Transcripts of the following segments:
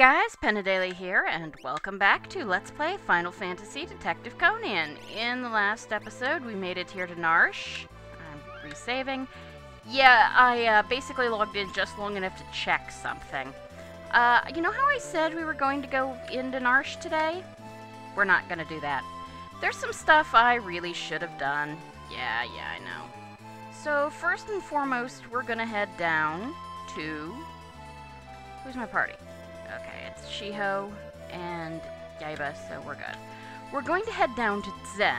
guys, Penadaily here, and welcome back to Let's Play Final Fantasy Detective Conan. In the last episode, we made it here to Narshe. I'm resaving. Yeah, I basically logged in just long enough to check something. You know how I said we were going to go into Narshe today? We're not going to do that. There's some stuff I really should have done. Yeah, I know. So, first and foremost, we're going to head down to... Who's my party? Okay, it's Shiho and Yaiba, so we're good. We're going to head down to Zen.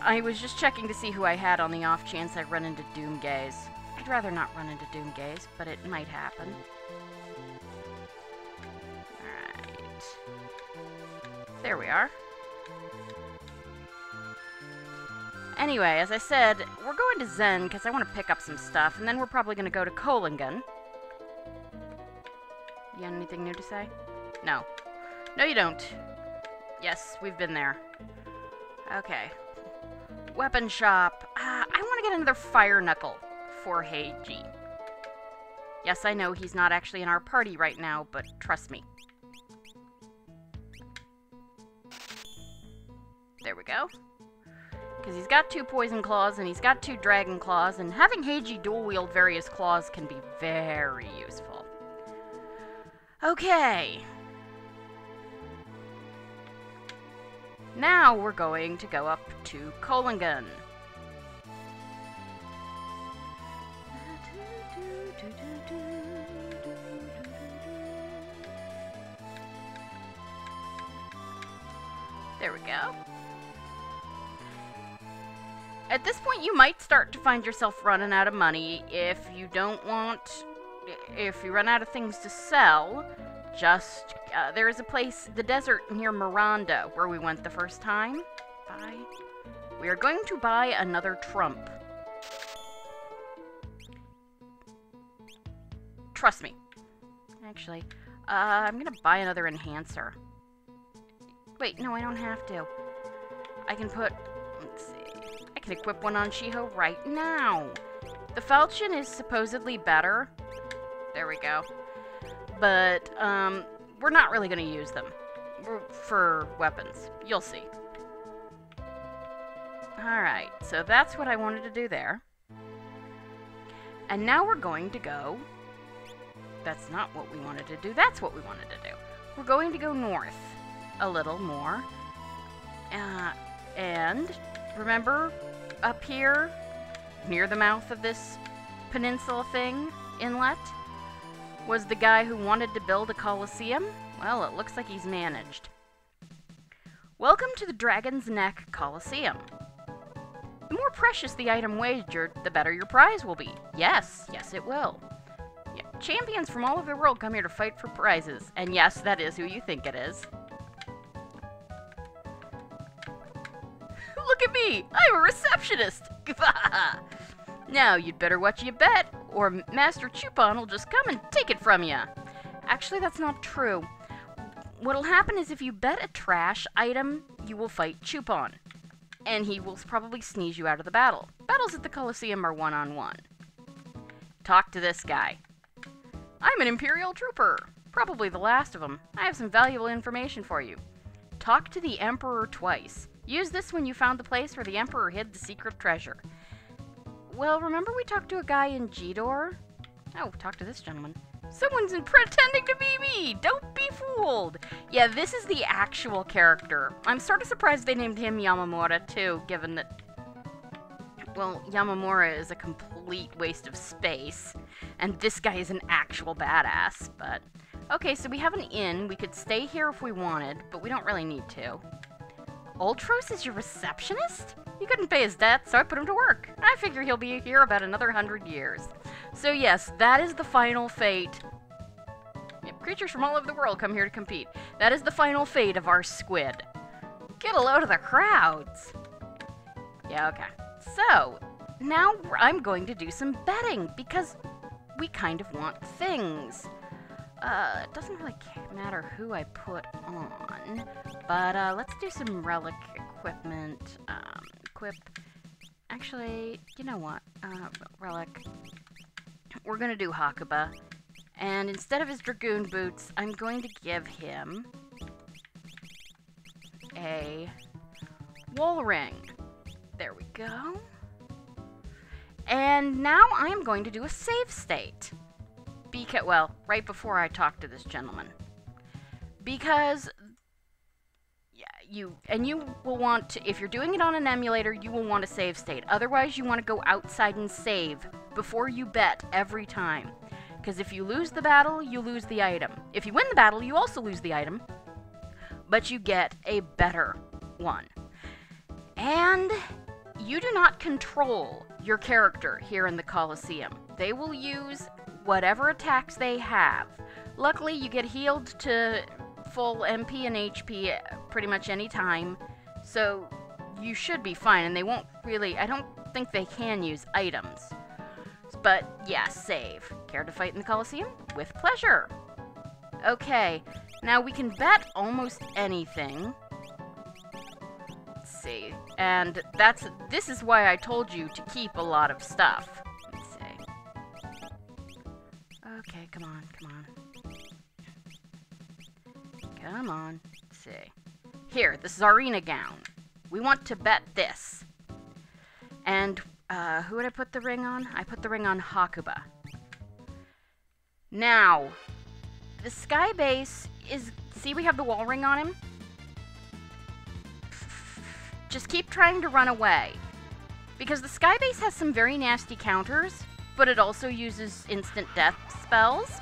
I was just checking to see who I had on the off chance I run into Doomgaze. I'd rather not run into Doomgaze, but it might happen. Alright. There we are. Anyway, as I said, we're going to Zen because I want to pick up some stuff, and then we're probably going to go to Colosseum. You got anything new to say? No. No, you don't. Yes, we've been there. Okay. Weapon shop. I want to get another fire knuckle for Heiji. Yes, I know he's not actually in our party right now, but trust me. There we go. Because he's got two poison claws and he's got two dragon claws, and having Heiji dual wield various claws can be very useful. Okay. Now we're going to go up to Colosseum. There we go. At this point, you might start to find yourself running out of money if you don't want... If you run out of things to sell, just... there is a place, the desert near Maranda, where we went the first time. Bye. We are going to buy another trump. Trust me. Actually, I'm going to buy another enhancer. Wait, no, I don't have to. I can put... Let's see. I can equip one on Shiho right now. The falchion is supposedly better... There we go. But, we're not really going to use them for weapons. You'll see. Alright, so that's what I wanted to do there. And now we're going to go... That's not what we wanted to do. That's what we wanted to do. We're going to go north a little more. And, remember, up here, near the mouth of this peninsula thing, inlet... was the guy who wanted to build a Colosseum? Well, it looks like he's managed. Welcome to the Dragon's Neck Colosseum. The more precious the item wagered, the better your prize will be. Yes, it will. Yeah, champions from all over the world come here to fight for prizes. And yes, that is who you think it is. Look at me! I'm a receptionist! Now, you'd better watch your bet, or Master Chupon will just come and take it from you. Actually, that's not true. What'll happen is if you bet a trash item, you will fight Chupon, and he will probably sneeze you out of the battle. Battles at the Colosseum are one-on-one. Talk to this guy. I'm an Imperial Trooper, probably the last of them. I have some valuable information for you. Talk to the Emperor twice. Use this when you found the place where the Emperor hid the secret treasure. Well, remember we talked to a guy in G-Door? Oh, talk to this gentleman. Someone's pretending to be me! Don't be fooled! Yeah, this is the actual character. I'm sort of surprised they named him Yamamura, too, given that... Well, Yamamura is a complete waste of space, and this guy is an actual badass, but... Okay, so we have an inn. We could stay here if we wanted, but we don't really need to. Ultros is your receptionist? He couldn't pay his debt, so I put him to work. I figure he'll be here about another 100 years. So yes, that is the final fate. Yep, creatures from all over the world come here to compete. That is the final fate of our squid. Get a load of the crowds. Yeah, okay. So, now I'm going to do some betting, because we kind of want things. It doesn't really matter who I put on, but let's do some relic equipment. Actually, you know what? Relic. We're gonna do Hakuba. And instead of his Dragoon Boots, I'm going to give him a Wool Ring. There we go. And now I'm going to do a save state. Well, right before I talk to this gentleman. Because you will want to, if you're doing it on an emulator, you will want to save state. Otherwise, you want to go outside and save before you bet every time. Because if you lose the battle, you lose the item. If you win the battle, you also lose the item. But you get a better one. And you do not control your character here in the Colosseum. They will use whatever attacks they have. Luckily, you get healed to full MP and HP pretty much any time, so you should be fine, and they won't really, I don't think they can use items. But yeah, save. Care to fight in the Colosseum? With pleasure. Okay, now we can bet almost anything. Let's see, and this is why I told you to keep a lot of stuff. Okay, come on, come on. Come on. Let's see. Here, the Tsarina gown. We want to bet this. And, who would I put the ring on? I put the ring on Hakuba. Now, the Skybase is... See, we have the wall ring on him? Just keep trying to run away. Because the Skybase has some very nasty counters, but it also uses instant death spells.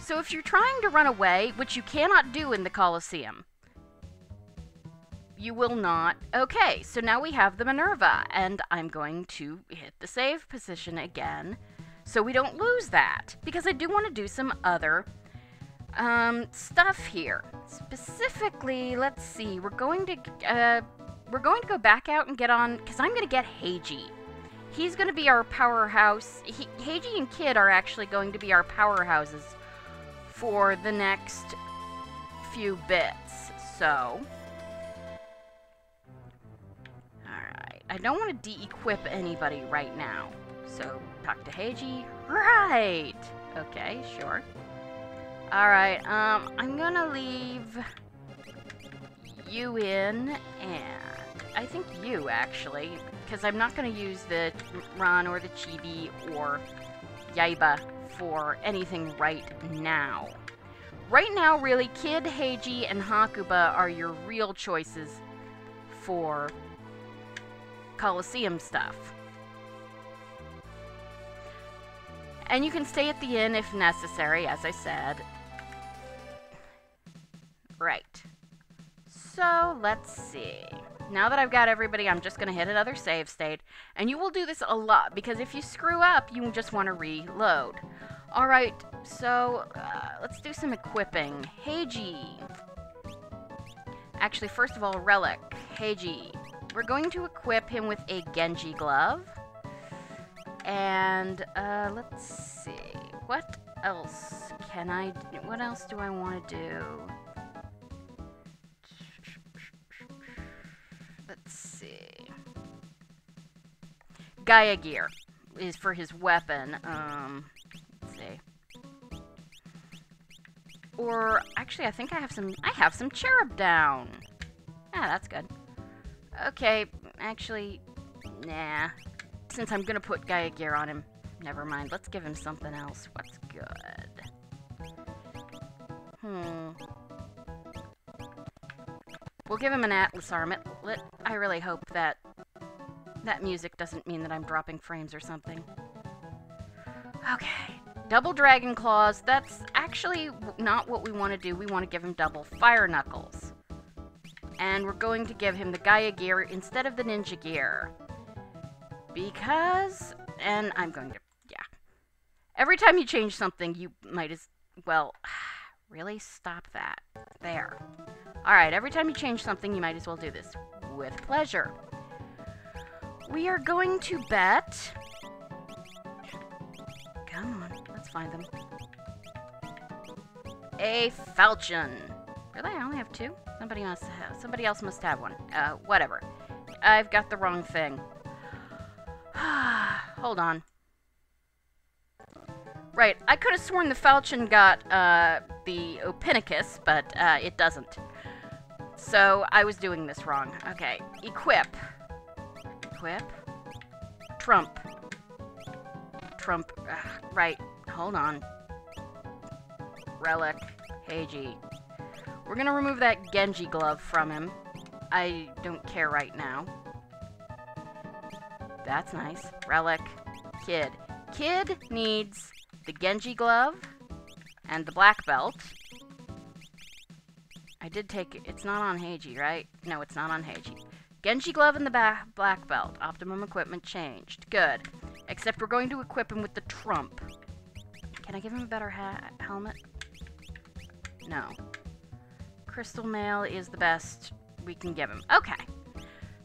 So if you're trying to run away, which you cannot do in the Colosseum, you will not. Okay, so now we have the Minerva, and I'm going to hit the save position again so we don't lose that, because I do want to do some other stuff here. Specifically, let's see, we're going to go back out and get on, because I'm going to get Heiji. He's going to be our powerhouse. Heiji and Kid are actually going to be our powerhouses for the next few bits. So, alright. I don't want to de-equip anybody right now. So, talk to Heiji. Right! Okay, sure. Alright, I'm going to leave you in, and I think you, actually, because I'm not going to use the Ron or the Chibi or Yaiba for anything right now. Right now, really, Kid, Heiji, and Hakuba are your real choices for Colosseum stuff. And you can stay at the inn if necessary, as I said. Right. So, let's see. Now that I've got everybody, I'm just going to hit another save state. And you will do this a lot, because if you screw up, you just want to reload. Alright, so let's do some equipping. Heiji. Actually, first of all, Relic. Heiji. We're going to equip him with a Genji glove. And let's see. What else can I do? What else do I want to do? Let's see. Gaia gear is for his weapon. Let's see. Or actually, I think I have some cherub down. Ah, that's good. Okay, actually, nah. Since I'm gonna put Gaia gear on him, never mind. Let's give him something else. What's good? We'll give him an Atlas armlet. I really hope that that music doesn't mean that I'm dropping frames or something. Okay. Double dragon claws. That's actually not what we want to do. We want to give him double fire knuckles. And we're going to give him the Gaia gear instead of the ninja gear. Because... And I'm going to... Yeah. Every time you change something, you might as well... Really? Stop that. There. Alright, every time you change something, you might as well do this. With pleasure. We are going to bet... Come on, let's find them. A falchion. Really? I only have two? Somebody else must have one. Whatever. I've got the wrong thing. Hold on. Right, I could have sworn the falchion got the Opinicus, but it doesn't. So I was doing this wrong. Okay, equip. Equip. Trump. Trump. Ugh, right, hold on. Relic. Heiji. We're gonna remove that Genji glove from him. I don't care right now. That's nice. Relic. Kid. Kid needs the Genji glove and the black belt. I did take it. It's not on Heiji, right? No, it's not on Heiji. Genji glove and the black belt. Optimum equipment changed. Good. Except we're going to equip him with the trump. Can I give him a better helmet? No. Crystal mail is the best we can give him. Okay.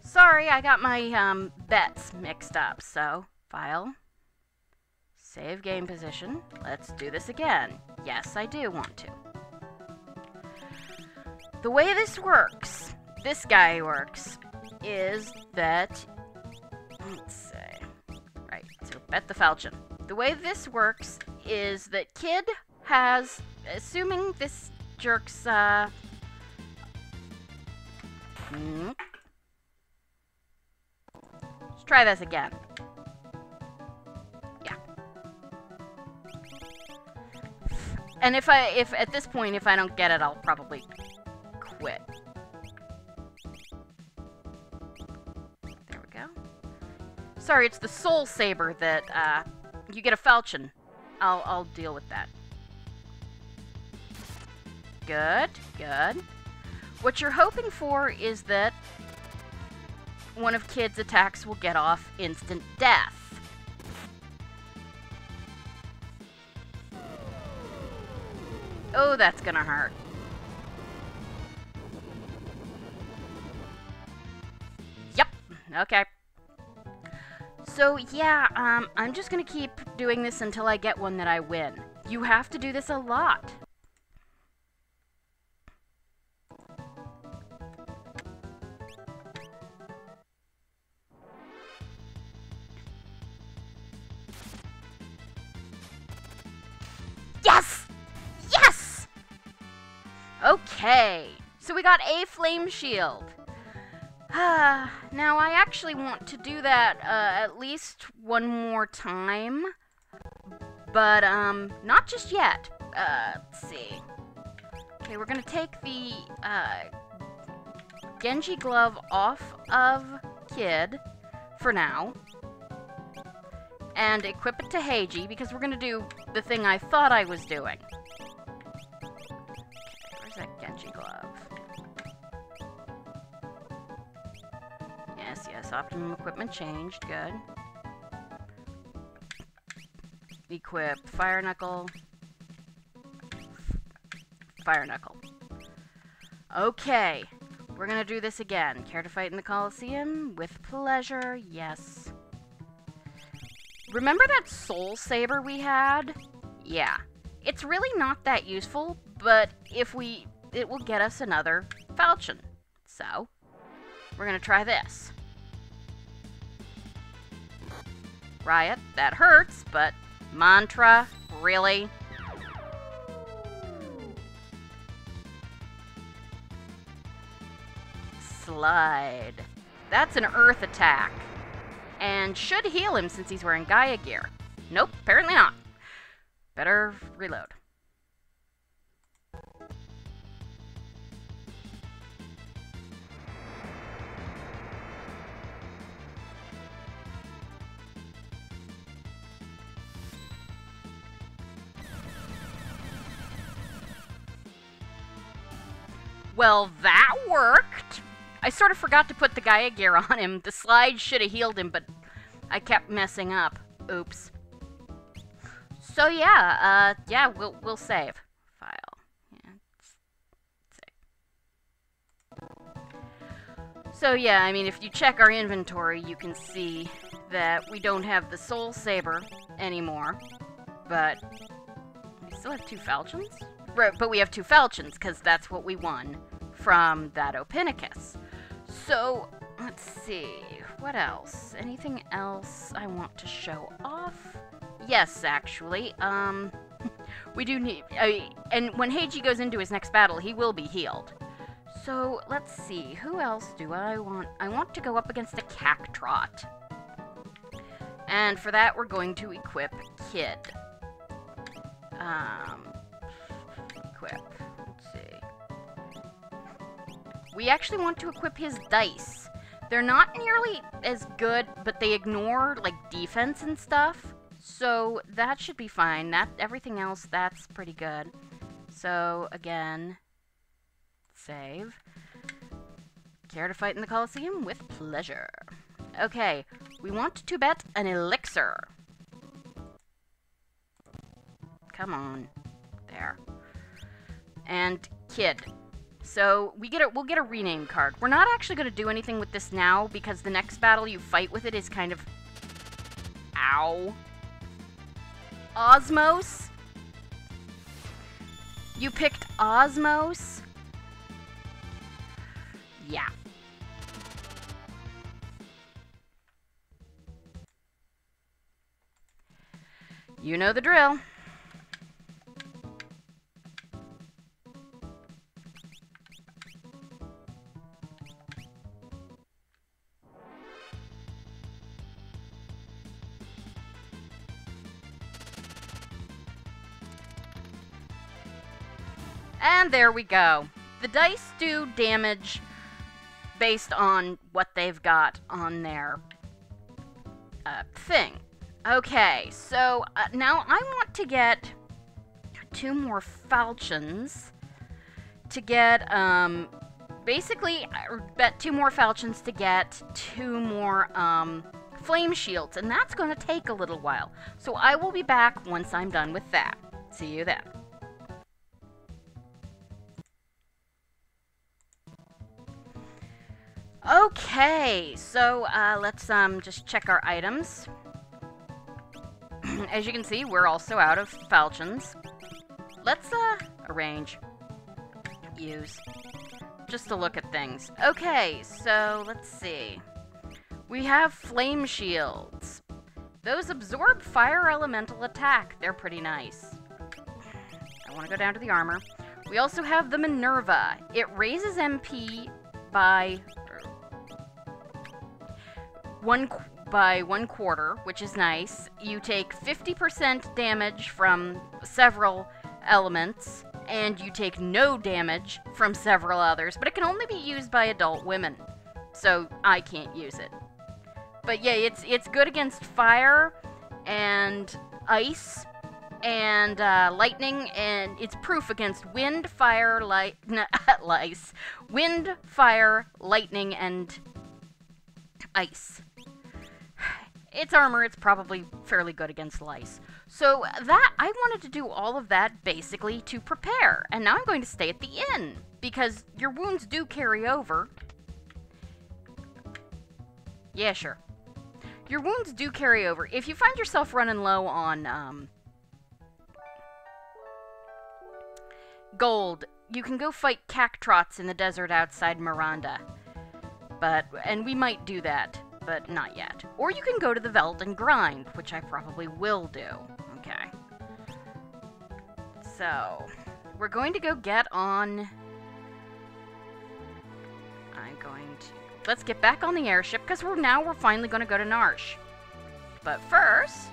Sorry, I got my bets mixed up. So, file. Save game position. Let's do this again. Yes, I do want to. The way this works, this guy works, is that, let's see, right, so bet the falchion. The way this works is that Kid has, assuming this jerk's, let's try this again. Yeah. And if at this point, if I don't get it, I'll probably quit. There we go. Sorry, it's the soul saber that you get a falchion. I'll deal with that. Good, good. What you're hoping for is that one of Kid's attacks will get off instant death. Oh, that's gonna hurt. Okay. So, yeah, I'm just gonna keep doing this until I get one that I win. You have to do this a lot. Yes! Yes! Okay. So we got a flame shield. Now I actually want to do that at least one more time, but not just yet. Let's see. Okay, we're gonna take the Genji glove off of Kid for now, and equip it to Heiji because we're gonna do the thing I thought I was doing. Okay, where's that Genji glove? Yes, optimum equipment changed. Good. Equip fire knuckle. Fire knuckle. Okay. We're gonna do this again. Care to fight in the Colosseum? With pleasure. Yes. Remember that soul saber we had? Yeah. It's really not that useful, but it will get us another falchion. So, we're gonna try this. Riot, that hurts, but mantra, really? Slide. That's an earth attack. And should heal him since he's wearing Gaia gear. Nope, apparently not. Better reload. Well, that worked! I sort of forgot to put the Gaia gear on him. The slide should have healed him, but I kept messing up. Oops. So yeah, we'll save. File. Yeah, save. So yeah, I mean, if you check our inventory, you can see that we don't have the soul saber anymore, but we still have two falchions? But we have two falchions, because that's what we won from that Opinicus. So, let's see. What else? Anything else I want to show off? Yes, actually. We do need... and when Heiji goes into his next battle, he will be healed. So, let's see. Who else do I want? I want to go up against a Cactrot. And for that, we're going to equip Kid. Equip. Let's see. We actually want to equip his dice. They're not nearly as good, but they ignore, like, defense and stuff. So, that should be fine. Everything else, that's pretty good. So, again... Save. Care to fight in the Colosseum? With pleasure. Okay, we want to bet an elixir. Come on. There. And Kid. So, we'll get a rename card. We're not actually going to do anything with this now, because the next battle you fight with it is kind of... Ow. Osmos? You picked Osmos? Yeah. You know the drill. And there we go. The dice do damage based on what they've got on their thing. Okay, so now I want to get 2 more falchions to get, basically, I bet 2 more falchions to get 2 more flame shields, and that's going to take a little while. So I will be back once I'm done with that. See you then. Okay, so let's just check our items. As you can see, we're also out of falchions. Let's arrange, use, just to look at things. Okay, so let's see. We have flame shields. Those absorb fire elemental attack. They're pretty nice. I want to go down to the armor. We also have the Minerva. It raises MP by... by one quarter, which is nice. You take 50% damage from several elements, and you take no damage from several others, but it can only be used by adult women, so I can't use it. But yeah, it's good against fire, and ice, and lightning, and it's proof against wind, fire, light, lice, wind, fire, lightning, and ice. It's armor, it's probably fairly good against lice. So that, I wanted to do all of that basically to prepare. And now I'm going to stay at the inn, because your wounds do carry over. Yeah, sure. Your wounds do carry over. If you find yourself running low on gold, you can go fight Cactrots in the desert outside Maranda. And we might do that. But not yet. Or you can go to the Veld and grind, which I probably will do. Okay. So, we're going to go get on... Let's get back on the airship, because now we're finally going to go to Narshe. But first...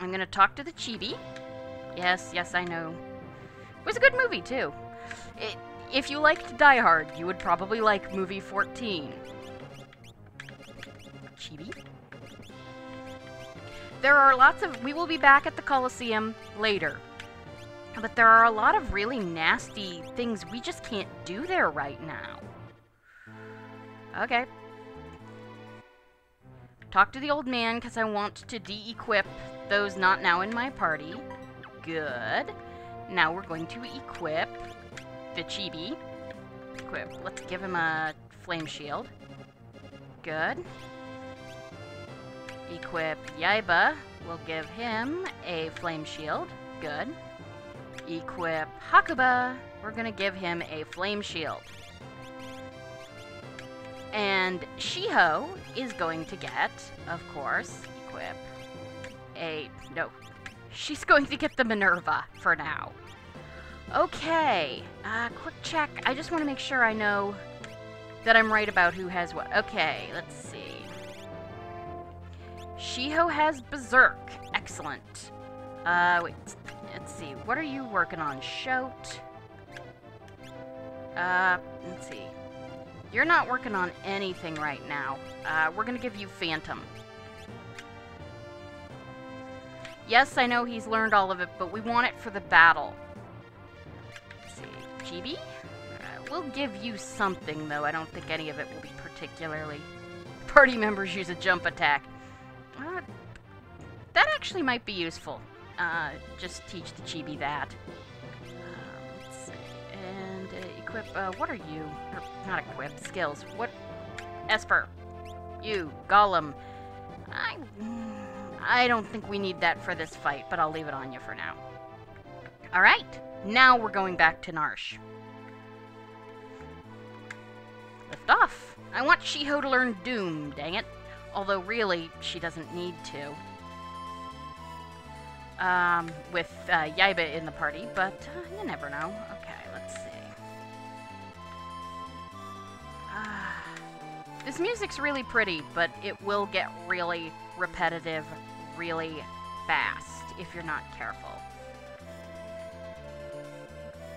I'm going to talk to the Chibi. Yes, yes, I know. It was a good movie, too. If you liked Die Hard, you would probably like movie 14. Chibi? There are lots of... We will be back at the Colosseum later. But there are a lot of really nasty things we just can't do there right now. Okay. Talk to the old man, because I want to de-equip those not now in my party. Good. Now we're going to equip... the Chibi. Equip. Let's give him a flame shield. Good. Equip Yaiba. We'll give him a flame shield. Good. Equip Hakuba. We're gonna give him a flame shield. And Shiho is going to get, of course, equip a... no. She's going to get the Minerva for now. Okay. Quick check. I just want to make sure I know that I'm right about who has what. Okay, let's see. Shiho has Berserk. Excellent. Wait. Let's see. What are you working on? Shout. Let's see. You're not working on anything right now. We're going to give you Phantom. Yes, I know he's learned all of it, but we want it for the battle. Let's see. Chibi? We'll give you something, though. I don't think any of it will be particularly... Party members use a jump attack. That actually might be useful. Just teach the Chibi that. Let's see. And equip... what are you? Or, not equip. Skills. What? Esper. You. Golem. I don't think we need that for this fight, but I'll leave it on you for now. Alright, now we're going back to Narshe. Lift off! I want Shiho to learn Doom, dang it. Although, really, she doesn't need to. With Yaiba in the party, but you never know. Okay, let's see. This music's really pretty, but it will get really repetitive really fast if you're not careful.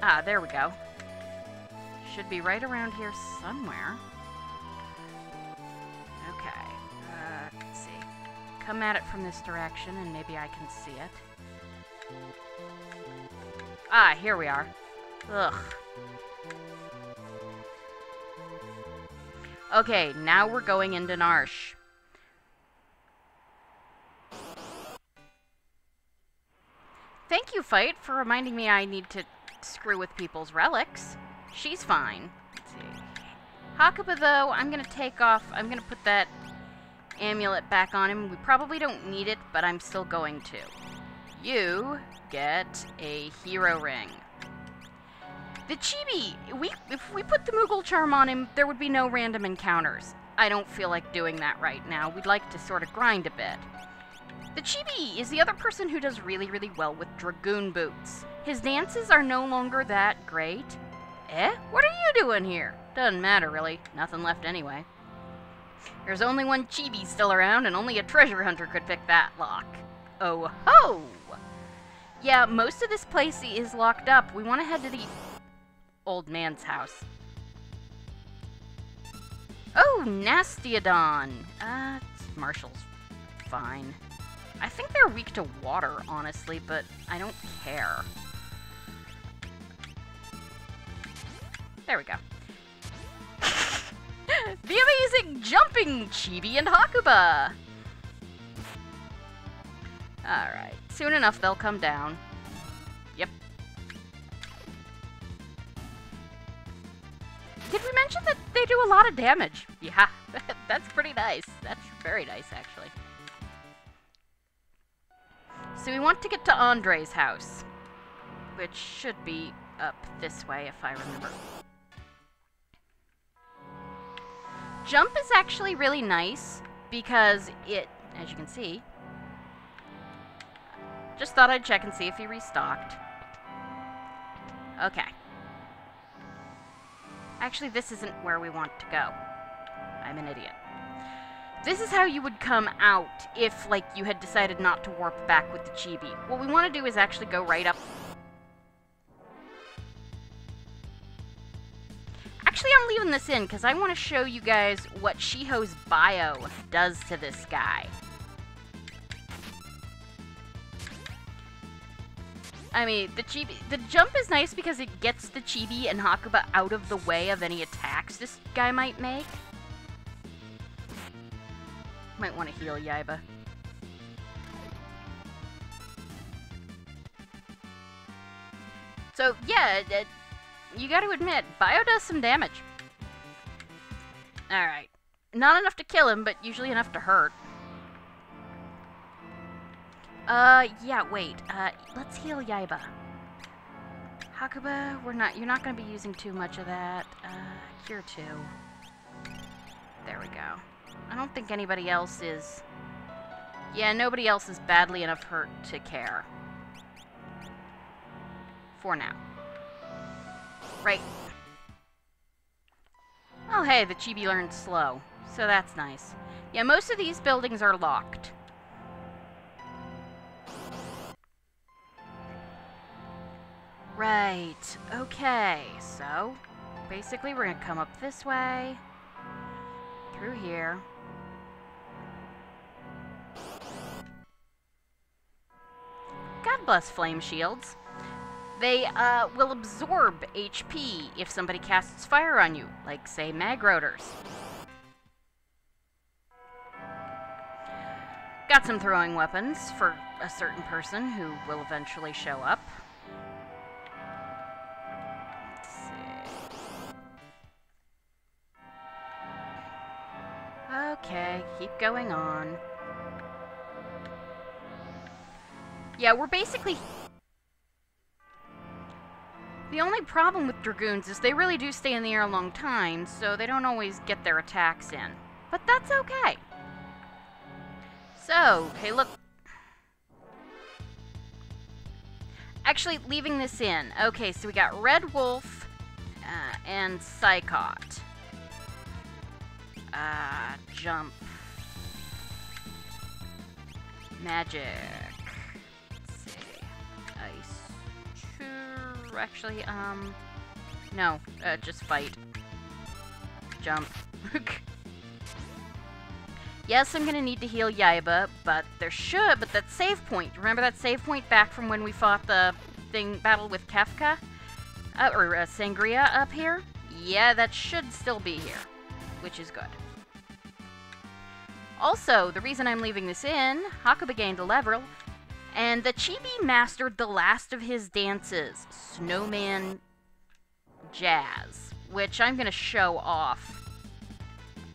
Ah, there we go. Should be right around here somewhere. Okay. Let's see. Come at it from this direction and maybe I can see it. Ah, here we are. Ugh. Okay, now we're going into Narshe. Thank you, Fight, for reminding me I need to screw with people's relics. She's fine. Let's see. Hakuba, though, I'm gonna take off. I'm gonna put that amulet back on him. We probably don't need it, but I'm still going to. You get a hero ring. The Chibi, if we put the Moogle Charm on him, there would be no random encounters. I don't feel like doing that right now. We'd like to sort of grind a bit. The Chibi is the other person who does really, really well with Dragoon Boots. His dances are no longer that great. Eh? What are you doing here? Doesn't matter, really. Nothing left anyway. There's only one Chibi still around, and only a treasure hunter could pick that lock. Oh ho! Yeah, most of this place is locked up. We want to head to the... old man's house. Oh, Nastiodon! Marshall's fine. I think they're weak to water, honestly, but I don't care. There we go. The amazing jumping Chibi and Hakuba! Alright, soon enough they'll come down. Did we mention that they do a lot of damage? Yeah, that's pretty nice. That's very nice, actually. So we want to get to Andre's house, which should be up this way, if I remember. Jump is actually really nice because it, as you can see, just thought I'd check and see if he restocked. Okay. Actually, this isn't where we want to go. I'm an idiot. This is how you would come out if, like, you had decided not to warp back with the Chibi. What we want to do is actually go right up... Actually, I'm leaving this in, because I want to show you guys what Shiho's bio does to this guy. I mean, the jump is nice because it gets the Chibi and Hakuba out of the way of any attacks this guy might make. Might want to heal Yaiba. So, yeah, you gotta admit, bio does some damage. Alright. Not enough to kill him, but usually enough to hurt. Yeah, wait. Let's heal Yaiba. Hakuba, you're not gonna be using too much of that. Cure 2. There we go. I don't think anybody else is... Yeah, nobody else is badly enough hurt to care. For now. Right. Oh hey, the Chibi learned slow. So that's nice. Yeah, most of these buildings are locked. Right. Okay. So, basically we're gonna come up this way. Through here. God bless flame shields. They will absorb HP if somebody casts fire on you, like, say, Magroders. Got some throwing weapons for a certain person who will eventually show up. Let's see. Okay, keep going on. Yeah, we're basically... The only problem with Dragoons is they really do stay in the air a long time, so they don't always get their attacks in. But that's okay. So, hey look. Actually, leaving this in. Okay, so we got Red Wolf and Psychot. Jump. Magic. Let's see. Ice. Actually, no, just fight. Jump. Yes, I'm gonna need to heal Yaiba, but that save point, remember that save point back from when we fought the battle with Kafka? Or Sangria up here? Yeah, that should still be here, which is good. Also, the reason I'm leaving this in, Hakuba gained a level, and the Chibi mastered the last of his dances, Snowman Jazz, which I'm gonna show off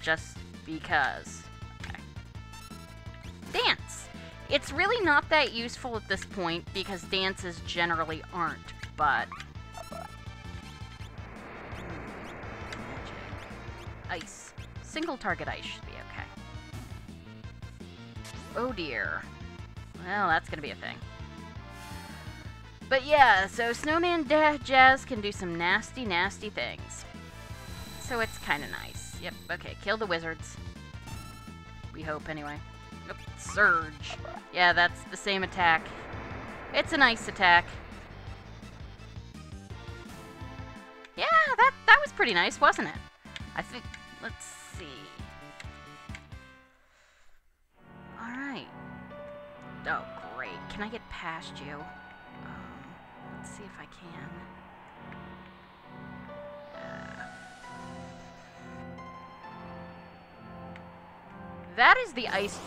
just because. Okay. Dance! It's really not that useful at this point because dances generally aren't, but... Magic. Ice. Single target ice should be okay. Oh dear. Well, that's gonna be a thing. But yeah, so Snowman Jazz can do some nasty, nasty things. So it's kinda nice. Yep, okay, kill the wizards. We hope, anyway. Yep, Surge. Yeah, that's the same attack. It's a nice attack. Yeah, that was pretty nice, wasn't it? I think... Let's see. Alright. Oh, great. Can I get past you? Let's see if I can. That is the ice...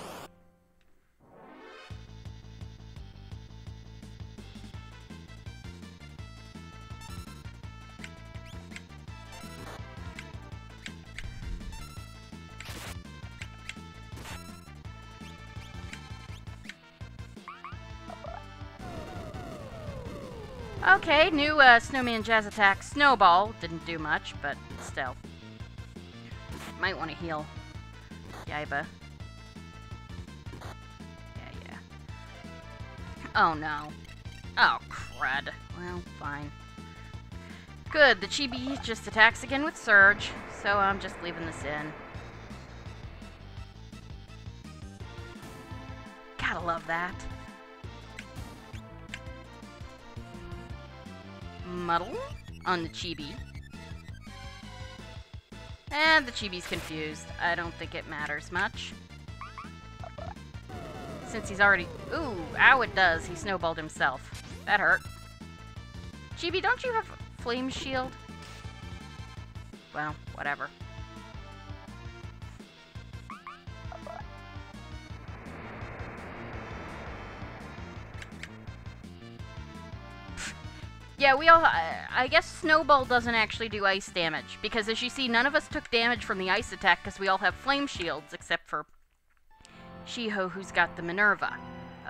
Okay, new Snowman Jazz attack. Snowball. Didn't do much, but still. Might want to heal Yaiba. Yeah. Oh, no. Oh, crud. Well, fine. Good, the Chibi just attacks again with Surge, so I'm just leaving this in. Gotta love that. Muddle on the Chibi. And the Chibi's confused. I don't think it matters much. Since he's already... Ooh, ow it does. He snowballed himself. That hurt. Chibi, don't you have flame shield? Well, whatever. Yeah, we all... I guess Snowball doesn't actually do ice damage, because as you see, none of us took damage from the ice attack, because we all have flame shields, except for Shiho, who's got the Minerva.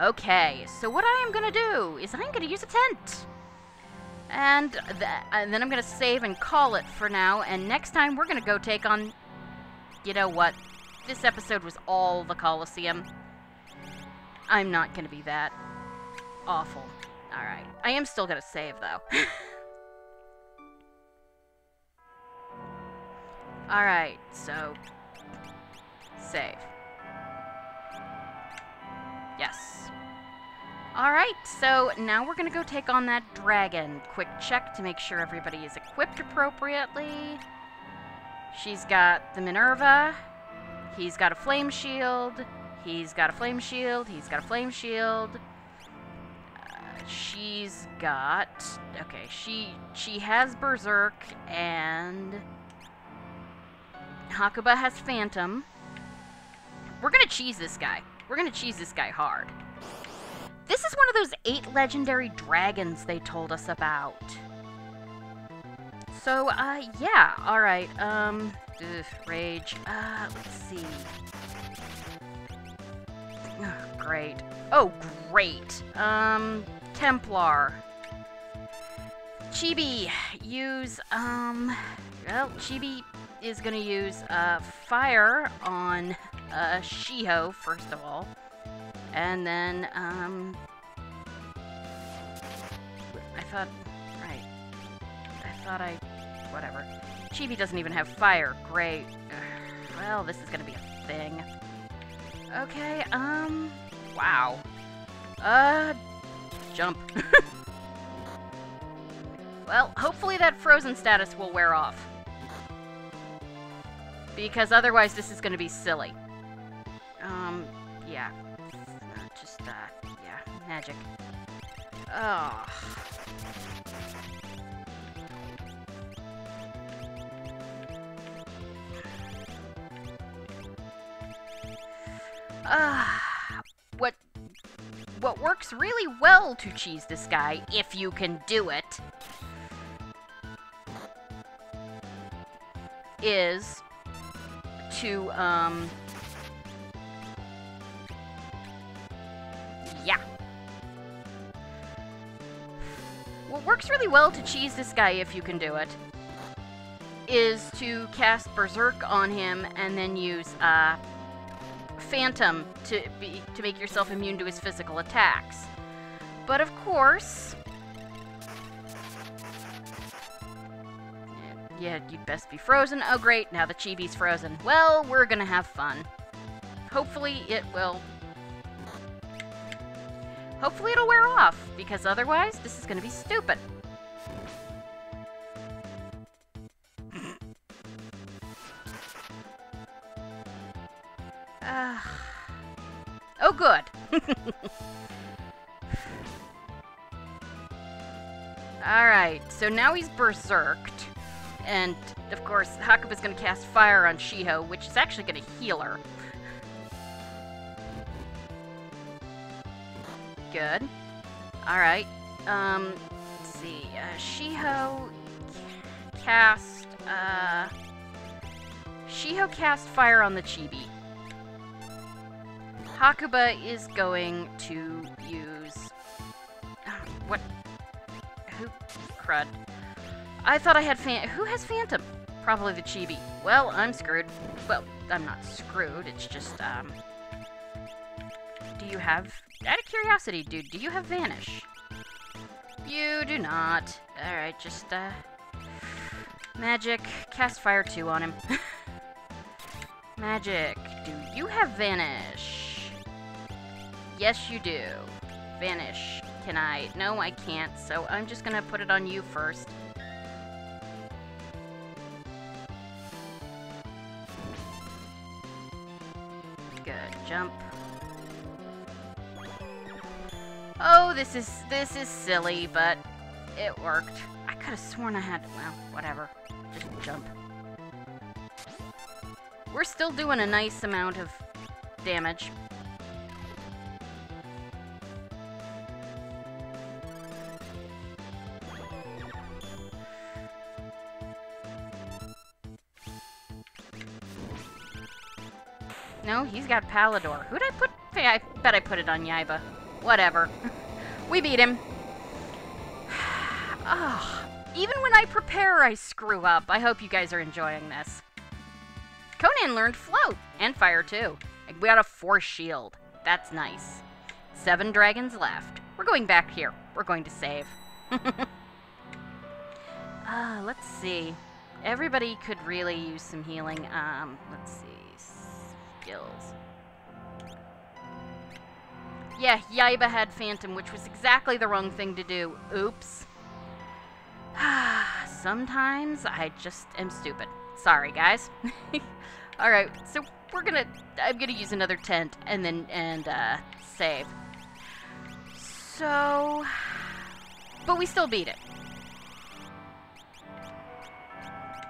Okay, so what I am gonna do is I'm gonna use a tent! And then I'm gonna save and call it for now, and next time we're gonna go take on you know what? This episode was all the Colosseum. I'm not gonna be that awful. Alright. I am still gonna save, though. Alright, so... save. Yes. Alright, so now we're gonna go take on that dragon. Quick check to make sure everybody is equipped appropriately. She's got the Minerva. He's got a flame shield. He's got a flame shield. He's got a flame shield. She's got... okay, she has Berserk, and... Hakuba has Phantom. We're gonna cheese this guy. We're gonna cheese this guy hard. This is one of those 8 legendary dragons they told us about. So, yeah, alright, rage, let's see. Oh, great. Oh, great. Templar. Chibi, use, well, Chibi is gonna use, fire on, Shiho, first of all. And then, I thought, right, whatever. Chibi doesn't even have fire, great. Ugh, well, this is gonna be a thing. Okay, wow. Jump. Well, hopefully that frozen status will wear off. Because otherwise this is gonna be silly. Yeah. Just, yeah, magic. Oh. What works really well to cheese this guy, if you can do it, is to, is to cast Berserk on him and then use, Phantom to make yourself immune to his physical attacks. But of course... yeah, you'd best be frozen. Oh great, now the Chibi's frozen. Well, we're gonna have fun. Hopefully it will... hopefully it'll wear off, because otherwise this is gonna be stupid. Oh, good. Alright, so now he's berserked. And, of course, Hakuba's gonna cast fire on Shiho, which is actually gonna heal her. Good. Alright. Let's see. Shiho cast, Shiho cast fire on the Chibi. Hakuba is going to use... what? Who? Crud. I thought I had Who has Phantom? Probably the Chibi. Well, I'm screwed. Well, I'm not screwed, it's just, do you have... out of curiosity, dude, do you have Vanish? You do not. Alright, just, magic. Cast Fire 2 on him. Magic. Do you have Vanish? Yes, you do. Vanish. Can I? No, I can't, so I'm just gonna put it on you first. Good. Jump. Oh, this is silly, but it worked. I could have sworn I had, well, whatever. Just jump. We're still doing a nice amount of damage. No, he's got Palador. Who'd I put? I bet I put it on Yaiba. Whatever. We beat him. Oh, even when I prepare, I screw up. I hope you guys are enjoying this. Conan learned float and fire too. We got a force shield. That's nice. 7 dragons left. We're going back here. We're going to save. Let's see. Everybody could really use some healing. Let's see. Skills. Yeah, Yaiba had Phantom, which was exactly the wrong thing to do. Oops. Sometimes I just am stupid. Sorry, guys. Alright, so we're gonna... I'm gonna use another tent and then... save. So... But we still beat it.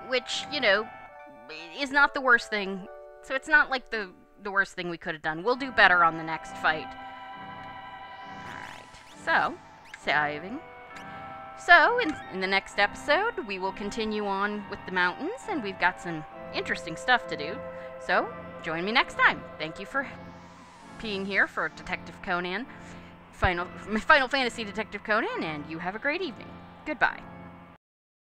Which, you know, is not the worst thing. So it's not like the worst thing we could have done. We'll do better on the next fight. Alright, so... Saving... So, in the next episode, we will continue on with the mountains, and we've got some interesting stuff to do. So, join me next time. Thank you for being here for Detective Conan, Final Fantasy Detective Conan, and you have a great evening. Goodbye.